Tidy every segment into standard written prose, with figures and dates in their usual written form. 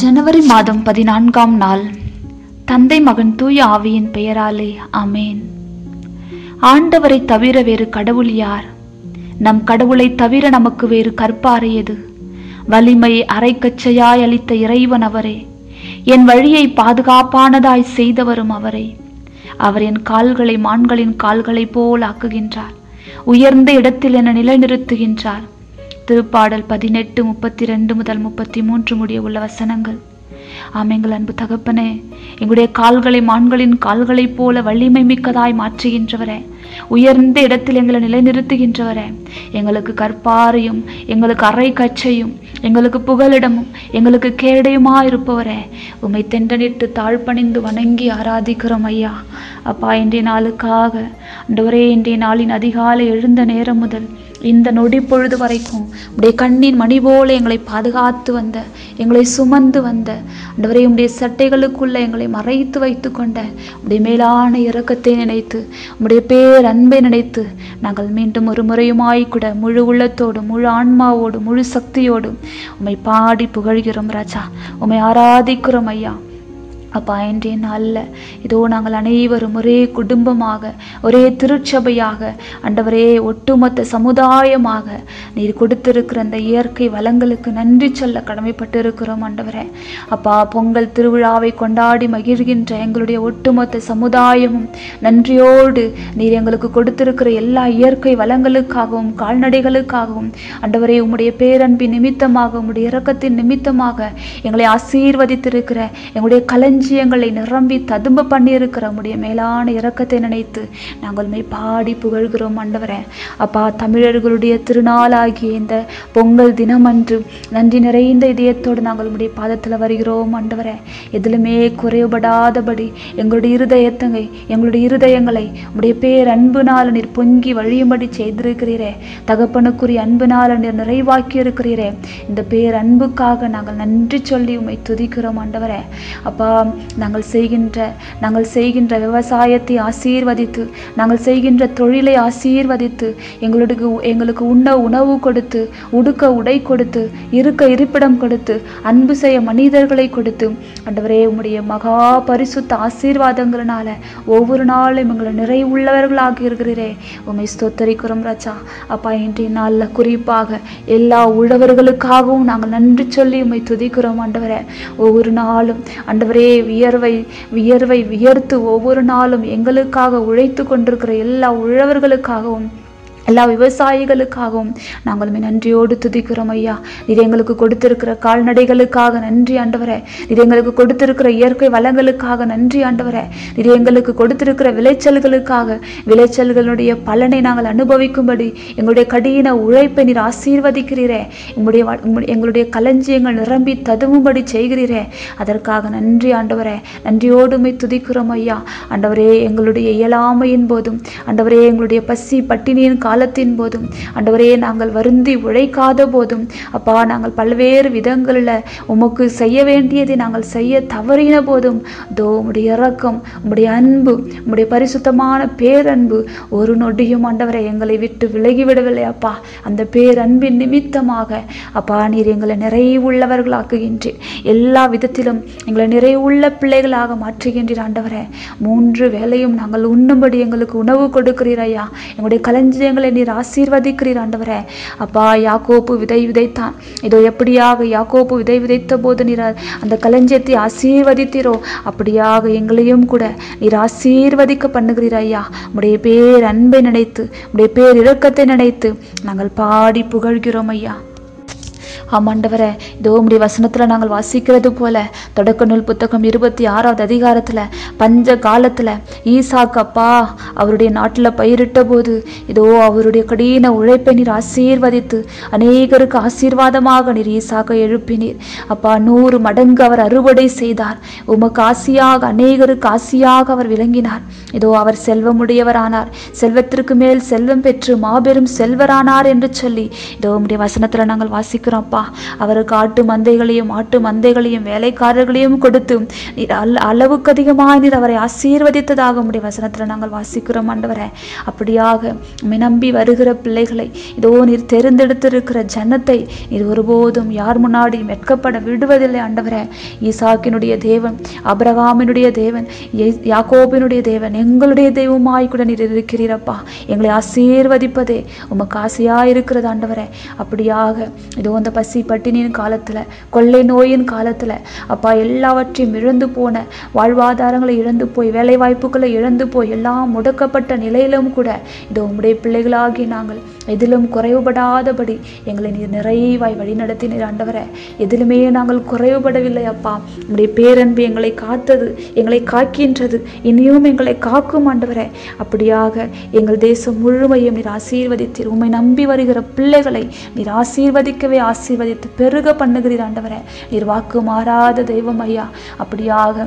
ஜனவரி மாதம் 14ஆம் நாள் தந்தை மகன் தூய ஆவியின் பெயராலே ஆமென். ஆண்டவரை தவிர வேறு கடவுள் யார்? நம் கடவுளை தவிர நமக்கு வேறு கற்பாரையது? வலிமை அரைக்கச்சையாய் அளித்த இறைவன் அவரே. என் வழியை பாதுகாப்பானதாய் செய்தவரும் அவரே. அவர் என் கால்களை மான்களின் கால்களை போல் ஆக்குகின்றார், உயர்ந்த இடத்தில் என நிலைநிறுத்துகின்றார். திருப்பாடல் 18:32 முதல் 33 முடிய உள்ள வசனங்கள். ஆமெங்கள் அன்பு தகப்பனே, எங்களுடைய கால்களை மான்களின் கால்களைப் போல வலிமை மிக்கதாய் மாற்றுகின்றவரே, உயர்ந்த இடத்தில் எங்களை நிலைநிறுத்துகின்றவரே, எங்களுக்கு கற்பாரையும் எங்களுக்கு அரை கச்சையும் எங்களுக்கு புகலிடமும் எங்களுக்கு கேடயமாயிருப்பவரே, உம்மை தெண்டனிட்டு தாழ்பணிந்து வணங்கி ஆராதிக்கிறோம் ஐயா. அப்பா, இன்றைய நாளுக்காக ஆண்டவரே, இன்றைய நாளின் அதிகாலை எழுந்த நேரம் முதல் இந்த நொடி பொழுது வரைக்கும் உடைய கண்ணின் மணி போல எங்களை பாதுகாத்து வந்த, எங்களை சுமந்து வந்த ஆண்டவரே, உடைய சட்டைகளுக்குள்ள எங்களை மறைத்து வைத்து கொண்ட உடைய மேலான இரக்கத்தை நினைத்து, உடைய பேரன்பை நினைத்து, நாங்கள் மீண்டும் ஒரு முறையுமாய்க்கூட முழு உள்ளத்தோடும் முழு ஆன்மாவோடும் முழு சக்தியோடும் உம்மை பாடி புகழ்கிறோம் ராஜா, உம்மை ஆராதிக்கிறோம் ஐயா. அப்பா, இன்றைய நாளில் இதோ நாங்கள் அனைவரும் ஒரே குடும்பமாக, ஒரே திருச்சபையாக, ஆண்டவரே ஒட்டுமொத்த சமுதாயமாக நீர் கொடுத்திருக்கிற அந்த இயற்கை வளங்களுக்கு நன்றி சொல்ல கடமைப்பட்டு இருக்கிறோம் ஆண்டவரே. அப்பா, பொங்கல் திருவிழாவை கொண்டாடி மகிழ்கின்ற எங்களுடைய ஒட்டுமொத்த சமுதாயமும் நன்றியோடு நீர் எங்களுக்கு கொடுத்திருக்கிற எல்லா இயற்கை வளங்களுக்காகவும் கால்நடைகளுக்காகவும் ஆண்டவரே, உம்முடைய பேரன்பின் நிமித்தமாக, உம்முடைய இரக்கத்தின் நிமித்தமாக எங்களை ஆசீர்வதித்திருக்கிற, எங்களுடைய கலஞ்சி எங்களை நிரம்பி ததும்ப பண்ணியிருக்கிற உடைய மேலான இரக்கத்தை நினைத்து நாங்கள் மெய் பாடி புகழ்கிறோம் ஆண்டவரே. அப்பா, தமிழர்களுடைய திருநாளாகிய இந்த பொங்கல் தினமன்று நன்றி நிறைந்த இதயத்தோடு நாங்கள் உடைய பாதத்தில் வருகிறோம் ஆண்டவரே. எதிலுமே குறைபடாதபடி எங்களுடைய இருதயங்களை உடைய பேர் அன்பினால் நீர் பொங்கி வழியும்படி செய்திருக்கிறீரே தகப்பனுக்குரிய, அன்பினால் நீர் நிறைவாக்கி இருக்கிறீரே. இந்த பேர் அன்புக்காக நாங்கள் நன்றி சொல்லி உம்மை துதிக்கிறோம் ஆண்டவரே. அப்பா, நாங்கள் செய்கின்ற விவசாயத்தை ஆசீர்வதித்து, நாங்கள் செய்கின்ற தொழிலை ஆசீர்வதித்து, எங்களுக்கு உண்ண உணவு கொடுத்து, உடுக்க உடை கொடுத்து, இருக்க இருப்பிடம் கொடுத்து, அன்பு செய்ய மனிதர்களை கொடுத்து ஆண்டவரே, உம்முடைய மகா பரிசுத்த ஆசீர்வாதங்களால ஒவ்வொரு நாளும் எங்களை நிறைவுள்ளவர்களாக இருக்கிறீரே, உம்மை ஸ்தோத்தரிக்கிறோம் ராஜா. அப்பா, இன்றைய நாளில் குறிப்பாக எல்லா உழவர்களுக்காகவும் நாங்கள் நன்றி சொல்லி உம்மை துதிக்கிறோம் ஆண்டவரே. ஒவ்வொரு நாளும் ஆண்டவரே வியர்வை வியர்த்து ஒவ்வொரு நாளும் எங்களுக்காக உழைத்து கொண்டிருக்கிற எல்லா உழவர்களுக்காகவும் எல்லா விவசாயிகளுக்காகவும் நாங்கள் நன்றியோடு துதிக்கிறோம் ஐயா. இது எங்களுக்கு கொடுத்திருக்கிற கால்நடைகளுக்காக நன்றி ஆண்டவரே, இது எங்களுக்கு கொடுத்திருக்கிற இயற்கை வளங்களுக்காக நன்றி ஆண்டவரே, இது எங்களுக்கு கொடுத்திருக்கிற விளைச்சல்களுக்காக, விளைச்சல்களுடைய பலனை நாங்கள் அனுபவிக்கும்படி எங்களுடைய கடின உழைப்பை நீர் ஆசீர்வதிக்கிறீரே, எங்களுடைய களஞ்சியங்கள் நிரம்பி ததும்படி செய்கிறீரே, அதற்காக நன்றி ஆண்டவரே, நன்றியோடுமை துதிக்கிறோம் ஐயா. ஆண்டவரே, எங்களுடைய இயலாமையின் போதும் ஆண்டவரே, எங்களுடைய பசி பட்டினியின் காலத்தின் போதும் ஆண்டவரே, நாங்கள் வருந்தி உழைக்காத போதும் அப்பா, நாங்கள் பல்வேறு விதங்களில் உமக்கு செய்ய வேண்டியதை நாங்கள் செய்ய தவறின போதும் தோ உம்முடைய இரக்கம், உம்முடைய அன்பு, உம்முடைய பரிசுத்தமான பேரன்பு ஒரு நொடியும் ஆண்டவரை எங்களை விட்டு விலகிவிடவில்லை அப்பா. அந்த பேரன்பின் நிமித்தமாக அப்பா, நீர் எங்களை நிறைவுள்ளவர்களாக்குகின்றீர், எல்லா விதத்திலும் எங்களை நிறைவுள்ள பிள்ளைகளாக மாற்றுகின்றீர் ஆண்டவரை. 3 வேளையும் நாங்கள் உண்ணும்படி எங்களுக்கு உணவு கொடுக்கிறீர் ஐயா, எங்களுடைய களஞ்சியங்களை நீர் ஆசீர்வதிக்கிறீர் ஆண்டவரே. அப்பா, யாக்கோப்பு விதை விதைத்தான், இதோ எப்படியாக யாக்கோப்பு விதை விதைத்த போது நீர் அந்த களஞ்சியத்தை ஆசீர்வதித்தீரோ அப்படியாக எங்களையும் கூட நீர் ஆசீர்வதிக்க பண்ணுகிறீர் ஐயா. உடைய பேர் அன்பை நினைத்து, உடைய பேர் இரக்கத்தை நினைத்து நாங்கள் பாடி புகழ்கிறோம் ஐயா. ஆமாண்டவரே, இதோ உம்முடைய வசனத்தில் நாங்கள் வாசிக்கிறது போல தொடக்க நூல் புத்தகம் 26ஆவது அதிகாரத்தில் பஞ்ச காலத்தில் ஈசாக்கு அப்பா அவருடைய நாட்டில் பயிரிட்ட போது இதோ அவருடைய கடின உழைப்பை நீர் ஆசீர்வதித்து அநேகருக்கு ஆசீர்வாதமாக நீர் ஈசாக்கை எழுப்பினீர் அப்பா. 100 மடங்கு அவர் அறுவடை செய்தார், உமக்கு ஆசியாக அநேகருக்கு ஆசியாக அவர் விளங்கினார். இதோ அவர் செல்வமுடையவரானார், செல்வத்திற்கு மேல் செல்வம் பெற்று மாபெரும் செல்வரானார் என்று சொல்லி இதோ உம்முடைய வசனத்தில் நாங்கள் வாசிக்கிறோம். அப்பா. அவருக்கு ஆட்டு மந்தைகளையும் ஆட்டு மந்தைகளையும் வேலைக்காரர்களையும் கொடுத்து நீர் அளவுக்கு அதிகமாய் நீர் அவரை ஆசீர்வதித்ததாக உம்முடைய வசனத்தில் நாங்கள் வாசிக்கிறோம் ஆண்டவரே. அப்படியாக உம்மை நம்பி வருகிற பிள்ளைகளை, இதோ நீர் தெரிந்தெடுத்திருக்கிற ஜனத்தை நீர் ஒருபோதும் யார் முன்னாடியும் வெட்கப்பட விடுவதில்லை ஆண்டவரே. ஈசாக்கினுடைய தேவன், அபிரகாமினுடைய தேவன், யாக்கோபினுடைய தேவன், எங்களுடைய தெய்வமாய் கூட நீர் இருக்கிறீரப்பா. எங்களை ஆசீர்வதிப்பதே உமக்கு ஆசையாக இருக்கிறது ஆண்டவரே. அப்படியாக இதோ அந்த பசி பட்டினியின் காலத்தில், கொள்ளை நோயின் காலத்தில் அப்பா, எல்லாவற்றையும் இழந்து போன, வாழ்வாதாரங்களை இழந்து போய், வேலை வாய்ப்புகளை இழந்து போய், எல்லாம் முடக்கப்பட்ட நிலையிலும் கூட இதோ உம்முடைய பிள்ளைகளாகி நாங்கள் எதிலும் குறைவுபடாதபடி எங்களை நீர் நிறைவாய் வழிநடத்தினீர் ஆண்டவரே. எதிலுமே நாங்கள் குறைவுபடவில்லை அப்பா. உம்முடைய பேரன்பு எங்களை காத்தது, எங்களை காக்கின்றது, இனியும் எங்களை காக்கும் ஆண்டவரே. அப்படியாக எங்கள் தேசம் முழுமையும் நீர் ஆசீர்வதித்தீர். உம்மை நம்பி வருகிற பிள்ளைகளை நீர் ஆசீர்வதிக்கவே ஆசீர்வதித்து பெருக பண்ணுகிறீர் ஆண்டவரே. நீர் வாக்கு மாறாத தெய்வம் ஐயா. அப்படியாக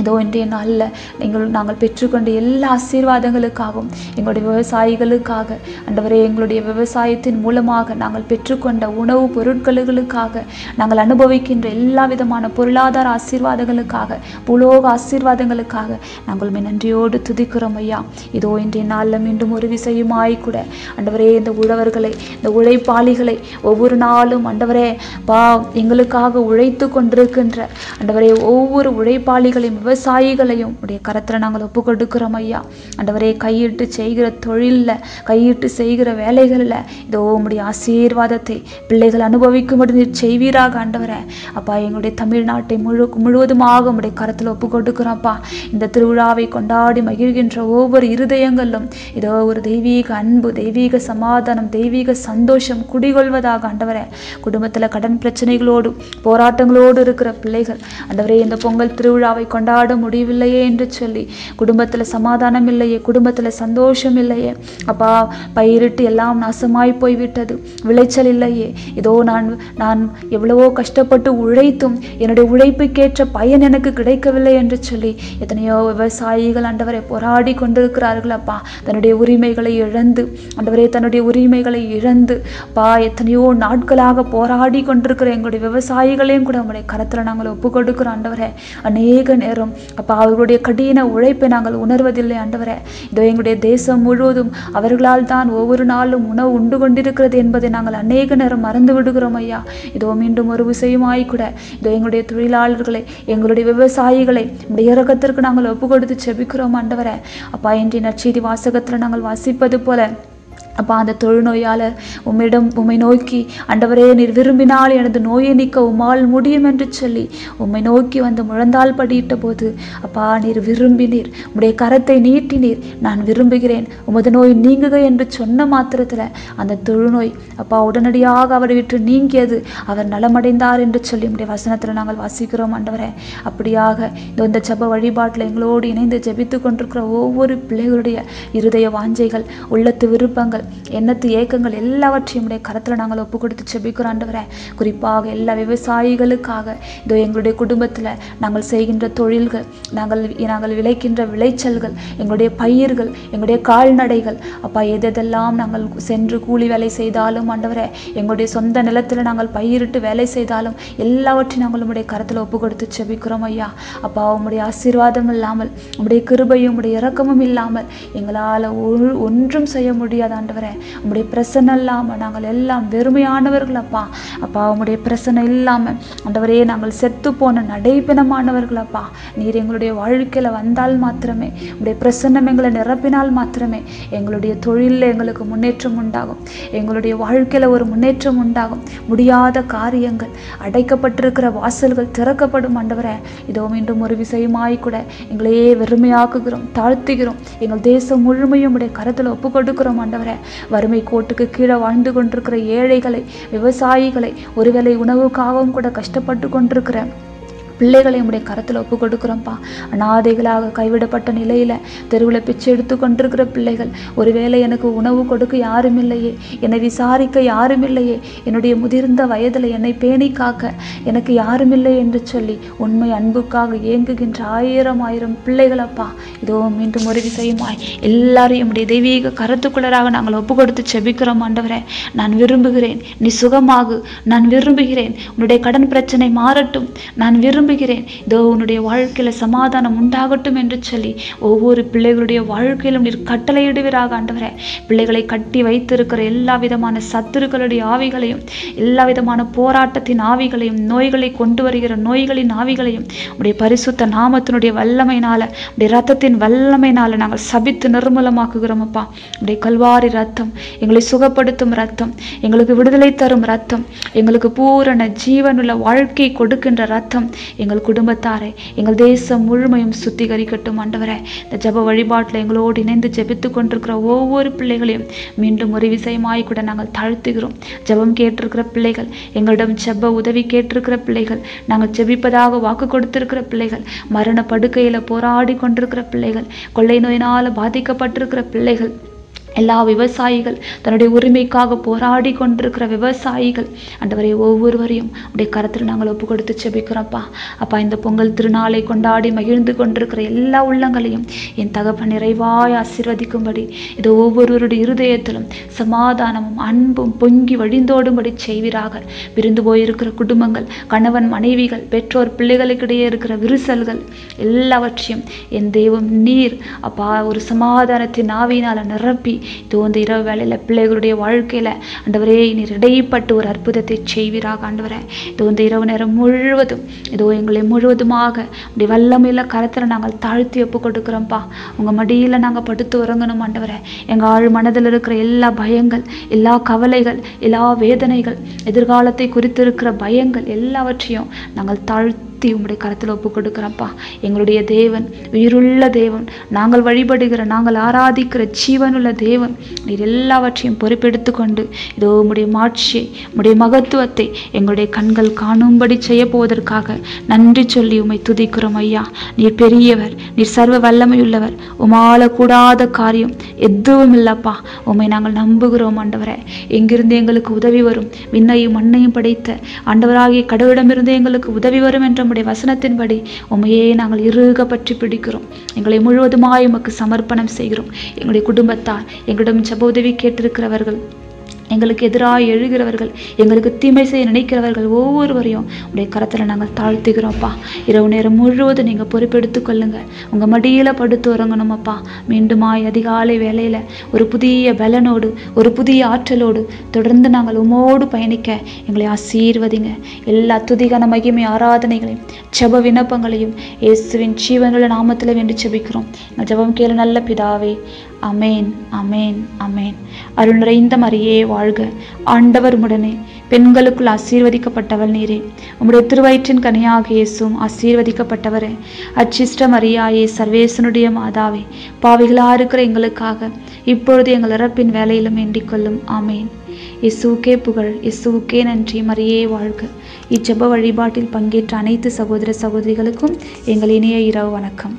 இதோ இன்றைய நாளில் நாங்கள் பெற்றுக்கொண்ட எல்லா ஆசீர்வாதங்களுக்காகவும், எங்களுடைய விவசாயிகளுக்காக ஆண்டவரே, எங்களுடைய விவசாயத்தின் மூலமாக நாங்கள் பெற்றுக்கொண்ட உணவுப் பொருட்களுக்காக, நாங்கள் அனுபவிக்கின்ற எல்லா விதமான பொருளாதார ஆசீர்வாதங்களுக்காக, புலோக ஆசீர்வாதங்களுக்காக நாங்கள் நன்றியோடு துதிக்கிறோம் ஐயா. இதோ இன்றைய நாளில் மீண்டும் ஒரு விசையுமாய் கூட ஆண்டவரே, இந்த உழவர்களை, இந்த உழைப்பாளிகளை ஒவ்வொரு நாளும் ஆண்டவரே பா, எங்களுக்காக உழைத்து கொண்டிருக்கின்ற ஆண்டவரே ஒவ்வொரு உழைப்பாளிகளையும் விவசாயிகளையும் உடைய கரத்தில் நாங்கள் ஒப்பு கொடுக்கிறோம் ஐயா. ஆண்டவரே, கையிட்டு செய்கிற தொழிலில், கையிட்டு செய்கிற வேலைகளில் இதோ உம்முடைய ஆசீர்வாதத்தை பிள்ளைகள் அனுபவிக்கும்படி நீர் செய்வீராக ஆண்டவரே. அப்பா, எங்களுடைய தமிழ்நாட்டை முழுவதுமாக உம்முடைய கரத்தில் ஒப்பு கொடுக்கிறோம்ப்பா. இந்த திருவிழாவை கொண்டாடி மகிழ்கின்ற ஒவ்வொரு இருதயங்களும் இதோ ஒரு தெய்வீக அன்பு, தெய்வீக சமாதானம், தெய்வீக சந்தோஷம் குடிகொள்வதாக ஆண்டவரே. குடும்பத்தில் கடன் பிரச்சனைகளோடு, போராட்டங்களோடு இருக்கிற பிள்ளைகள் ஆண்டவரே, இந்த பொங்கல் திருவிழாவை கொண்டாடி முடியவில்லையே என்று சொல்லி குடும்பத்தில் சமாதானம் இல்லையே, குடும்பத்தில் சந்தோஷம் இல்லையே அப்பா, பயிரிட்டு எல்லாம் நாசமாய் போய்விட்டது, விளைச்சல் இல்லையே, இதோ நான் எவ்வளவோ கஷ்டப்பட்டு உழைத்தும் என்னுடைய உழைப்புக்கேற்ற பயன் எனக்கு கிடைக்கவில்லை என்று சொல்லி எத்தனையோ விவசாயிகள் ஆண்டவரை போராடி கொண்டிருக்கிறார்கள் அப்பா. தன்னுடைய உரிமைகளை இழந்து ஆண்டவரே, அப்பா எத்தனையோ நாட்களாக போராடி கொண்டிருக்கிற எங்களுடைய விவசாயிகளையும் கூட உங்களுடைய கரத்தில் நாங்கள் ஒப்பு கொடுக்கிறோம் ஆண்டவரே. அநேக நேரம் அப்பா அவர்களுடைய கடின உழைப்பை நாங்கள் உணர்வதில்லை ஆண்டவரே. இதோ எங்களுடைய தேசம் முழுவதும் அவர்களால் தான் ஒவ்வொரு நாளும் உணவு உண்டு கொண்டிருக்கிறது என்பதை நாங்கள் அநேக நேரம் மறந்து விடுகிறோம் ஐயா. இதோ மீண்டும் ஒரு விஷயமாய் கூட இதோ எங்களுடைய தொழிலாளர்களை, எங்களுடைய விவசாயிகளை உடைய இரக்கத்திற்கு நாங்கள் ஒப்பு கொடுத்து செபிக்கிறோம் ஆண்டவரே. அப்பா, இன்றைய நற்செய்தி வாசகத்தில் நாங்கள் வாசிப்பது போல அப்பா, அந்த தொழுநோயால் உம்மை நோக்கி ஆண்டவரே, நீர் விரும்பினால் எனது நோயை நீக்க உம்மால் முடியும் என்று சொல்லி உம்மை நோக்கி வந்து முழந்தால் படியிட்ட போது அப்பா, நீர் விரும்பினீர், உம்முடைய கரத்தை நீட்டினீர், நான் விரும்புகிறேன், உமது நோய் நீங்குக என்று சொன்ன மாத்திரத்தில் அந்த தொழுநோய் அப்பா உடனடியாக அவரை விட்டு நீங்கியது, அவர் நலமடைந்தார் என்று சொல்லி உம்முடைய வசனத்தில் நாங்கள் வாசிக்கிறோம் ஆண்டவரே. அப்படியாக இந்த ஜெப வழிபாட்டில் எங்களோடு இணைந்து ஜெபித்து கொண்டிருக்கிற ஒவ்வொரு பிள்ளைகளுடைய இருதய வாஞ்சைகள், உள்ளத்து விருப்பங்கள், எண்ணத்து ஏக்கங்கள் எல்லாவற்றையும் உடைய கரத்தில் நாங்கள் ஒப்பு கொடுத்து செபிக்கிறோம் ஆண்டவரே. குறிப்பாக எல்லா விவசாயிகளுக்காக இதோ எங்களுடைய குடும்பத்தில் நாங்கள் செய்கின்ற தொழில்கள், நாங்கள் விளைக்கின்ற விளைச்சல்கள், எங்களுடைய பயிர்கள், எங்களுடைய கால்நடைகள் அப்பா, எதெல்லாம் நாங்கள் சென்று கூலி வேலை செய்தாலும் ஆண்டவரே, எங்களுடைய சொந்த நிலத்தில் நாங்கள் பயிரிட்டு வேலை செய்தாலும் எல்லாவற்றையும் நாங்கள் உடைய கரத்தில் ஒப்பு கொடுத்து செபிக்கிறோம் ஐயா. அப்பா, உம்முடைய ஆசீர்வாதம் இல்லாமல், உம்முடைய கிருபையும் உடைய இரக்கமும் இல்லாமல் எங்களால் ஒன்றும் செய்ய முடியாது ஆண்டவரே. உம்முடைய பிரசன்னம் இல்லாமல் நாங்கள் எல்லாம் வெறுமையானவர்கள் அப்பா. அப்பா, உம்முடைய பிரசன்னம் இல்லாமல் ஆண்டவரே நாங்கள் செத்து போன நடைபிணமானவர்கள் அப்பா. நீர் எங்களுடைய வாழ்க்கையில் வந்தால் மாத்திரமே, உம்முடைய பிரசன்னம் எங்களை நிரப்பினால் மாத்திரமே எங்களுடைய தொழிலில் எங்களுக்கு முன்னேற்றம் உண்டாகும், எங்களுடைய வாழ்க்கையில் ஒரு முன்னேற்றம் உண்டாகும். முடியாத காரியங்கள், அடைக்கப்பட்டிருக்கிற வாசல்கள் திறக்கப்படும் ஆண்டவரே. இதோ மீண்டும் ஒரு விசையுமாய் கூட எங்களையே வெறுமையாக்குகிறோம், தாழ்த்துகிறோம். எங்கள் தேசம் முழுமையும் உம்முடைய கரத்தில் ஒப்பு கொடுக்கிறோம் ஆண்டவரே. வறுமை கோட்டுக்கு கீழே வாழ்ந்து கொண்டிருக்கிற ஏழைகளை, விவசாயிகளை, ஒருவேளை உணவுக்காகவும் கூட கஷ்டப்பட்டு கொண்டிருக்கிற பிள்ளைகளை உம்முடைய கரத்தில் ஒப்பு கொடுக்கிறோம்ப்பா. அநாதைகளாக கைவிடப்பட்ட நிலையில் தெருவில் பிச்சை எடுத்து கொண்டிருக்கிற பிள்ளைகள், ஒருவேளை எனக்கு உணவு கொடுக்க யாரும் இல்லையே, என்னை விசாரிக்க யாரும் இல்லையே, என்னுடைய முதிர்ந்த வயதில் என்னை பேணி காக்க எனக்கு யாரும் இல்லை என்று சொல்லி உண்மை அன்புக்காக ஏங்குகின்ற ஆயிரம் ஆயிரம் பிள்ளைகளப்பா இதோ மீண்டும் ஒரு விசையுமாய் எல்லாரையும் உம்முடைய தெய்வீக கரத்துக்குள்ளராக நாங்கள் ஒப்பு கொடுத்து செபிக்கிறோம். ஆண்டவரே, நான் விரும்புகிறேன் நீ சுகமாகு, நான் விரும்புகிறேன் உன்னுடைய கடன் பிரச்சனை மாறட்டும், நான் விரும்புகிறேன் இதோ உன்னுடைய வாழ்க்கையில் சமாதானம் உண்டாகட்டும் என்று சொல்லி ஒவ்வொரு பிள்ளைகளுடைய வாழ்க்கையிலும் நீர் கட்டளையிடுவீராக. ஆண்டவரே, பிள்ளைகளை கட்டி வைத்திருக்கிற எல்லா விதமான சத்துருக்களுடைய ஆவிகளையும், எல்லா விதமான போராட்டத்தின் ஆவிகளையும், நோய்களை கொண்டு வருகிற நோய்களின் ஆவிகளையும் உடைய பரிசுத்த நாமத்தினுடைய வல்லமையினால, உடைய ரத்தத்தின் வல்லமையினால நாங்கள் சபித்து நிர்மூலமாக்குகிறோம் அப்பா. உடைய கல்வாரி ரத்தம் எங்களை சுகப்படுத்தும் ரத்தம், எங்களுக்கு விடுதலை தரும் ரத்தம், எங்களுக்கு பூரண ஜீவனுள்ள வாழ்க்கை கொடுக்கின்ற ரத்தம் எங்கள் குடும்பத்தாரை, எங்கள் தேசம் முழுமையும் சுத்திகரிக்கட்டும். ஆண்டவரே, இந்த ஜப வழிபாட்டில் எங்களோடு இணைந்து ஜெபித்து கொண்டிருக்கிற ஒவ்வொரு பிள்ளைகளையும் மீண்டும் ஒரு விசயமாய் கூட நாங்கள் தாழ்த்துகிறோம். ஜபம் கேட்டிருக்கிற பிள்ளைகள், எங்களிடம் ஜெப உதவி கேட்டிருக்கிற பிள்ளைகள், நாங்கள் ஜெபிப்பதாக வாக்கு கொடுத்திருக்கிற பிள்ளைகள், மரண படுக்கையில் போராடி கொண்டிருக்கிற பிள்ளைகள், கொள்ளை நோயினால் பாதிக்கப்பட்டிருக்கிற பிள்ளைகள், எல்லா விவசாயிகள் தன்னுடைய உரிமைக்காக போராடி கொண்டிருக்கிற விவசாயிகள், ஆண்டவரே ஒவ்வொருவரையும் உடைய கரத்தில் நாங்கள் ஒப்பு கொடுத்து செபிக்கிறோம்ப்பா. அப்பா, இந்த பொங்கல் திருநாளை கொண்டாடி மகிழ்ந்து கொண்டிருக்கிற எல்லா உள்ளங்களையும் என் தகப்பன் நிறைவாய் ஆசீர்வதிக்கும்படி இது ஒவ்வொருவருடைய இருதயத்திலும் சமாதானமும் அன்பும் பொங்கி வழிந்தோடும்படி செய்வீராக. பிரிந்து போயிருக்கிற குடும்பங்கள், கணவன் மனைவிகள், பெற்றோர் பிள்ளைகளுக்கிடையே இருக்கிற விரிசல்கள் எல்லாவற்றையும் என் தெய்வம் நீர் அப்பா ஒரு சமாதானத்தின் ஆவியினால் நிரப்பி இதோ இந்த இரவு வேளையில் பிள்ளைகளுடைய வாழ்க்கையில் ஆண்டவரே நீர் இடைப்பட்டு ஒரு அற்புதத்தை செய்வீராக. ஆண்டவரே, இதோ இந்த இரவு நேரம் முழுவதும் இதோ எங்களை முழுவதுமாக உடைய வல்லமையில் கரத்தில் நாங்கள் தாழ்த்தி ஒப்பு கொடுக்குறோம்ப்பா. உங்கள் மடியில் நாங்கள் படுத்து உறங்கணும். ஆண்டவரே, எங்கள் ஆழ் மனதில் இருக்கிற எல்லா பயங்கள், எல்லா கவலைகள், எல்லா வேதனைகள், எதிர்காலத்தை குறித்திருக்கிற பயங்கள் எல்லாவற்றையும் நாங்கள் தாழ்த்தி உங்களுடைய கரத்தில் ஒப்பு கொடுக்குறோம்ப்பா. எங்களுடைய தேவன் உயிருள்ள தேவன், நாங்கள் வழிபடுகிற நாங்கள் ஆராதிக்கிற ஜீவனுள்ள தேவன், நீர் எல்லாவற்றையும் பொறுப்பெடுத்து கொண்டு இதோ உம்முடைய மாட்சியை, உம்முடைய மகத்துவத்தை எங்களுடைய கண்கள் காணும்படி செய்ய போவதற்காக நன்றி சொல்லி உம்மை துதிக்கிறோம். ஐயா, நீர் பெரியவர், நீர் சர்வ வல்லமையுள்ளவர், உமால கூடாத காரியம் எதுவும் இல்லப்பா. உம்மை நாங்கள் நம்புகிறோம். ஆண்டவரே, எங்கிருந்து எங்களுக்கு உதவி வரும்? விண்ணையும் மண்ணையும் படைத்த ஆண்டவராகிய கடவுளிடமிருந்து எங்களுக்கு உதவி வரும் என்ற உம்முடைய வசனத்தின்படி உம்மையே நாங்கள் இறுக பற்றி பிடிக்கிறோம். எங்களை முழுவதுமாய் உமக்கு சமர்ப்பணம் செய்கிறோம். எங்களுடைய குடும்பத்தார், எங்களிடம் ஜெப உதவி கேட்டிருக்கிறவர்கள், எங்களுக்கு எதிராக எழுகிறவர்கள், எங்களுக்கு தீமை செய்ய நினைக்கிறவர்கள் ஒவ்வொருவரையும் உடைய கரத்தில் நாங்கள் தாழ்த்துகிறோம்ப்பா. இரவு நேரம் முழுவதும் நீங்கள் பொறுப்பெடுத்து கொள்ளுங்கள். உங்கள் மடியில் படுத்து உறங்கணும் அப்பா. மீண்டுமாய் அதிகாலை வேலையில் ஒரு புதிய பலனோடு, ஒரு புதிய ஆற்றலோடு தொடர்ந்து நாங்கள் உமோடு பயணிக்க எங்களை ஆசீர்வதிங்க. எல்லா துதிகன மகிமை ஆராதனைகளையும் ஜெப விண்ணப்பங்களையும் இயேசுவின் ஜீவனுள்ள நாமத்தில் வேண்டி ஜெபிக்கிறோம். எங்கள் ஜெபம் கேளு நல்ல பிதாவே, அமேன், அமேன், அமேன். அருள் நிறைந்த மரியே வாழ்க, ஆண்டவர் உம்முடனே, பெண்களுக்குள் ஆசீர்வதிக்கப்பட்டவள் நீரே, உம்முடைய திருவயிற்றின் கனியாக இயேசுவும் ஆசீர்வதிக்கப்பட்டவரே. அச்சிஷ்ட மரியாயே, சர்வேசனுடைய மாதாவே, பாவிகளாக இருக்கிற எங்களுக்காக இப்பொழுது எங்கள் இறப்பின் வேலையிலும் வேண்டிக் கொள்ளும். ஆமேன். இயேசுவுக்கே புகழ், இயேசுவுக்கே நன்றி. மரியே வாழ்க. இச்செப வழிபாட்டில் பங்கேற்ற அனைத்து சகோதர சகோதரிகளுக்கும் எங்கள் இணைய இரவு வணக்கம்.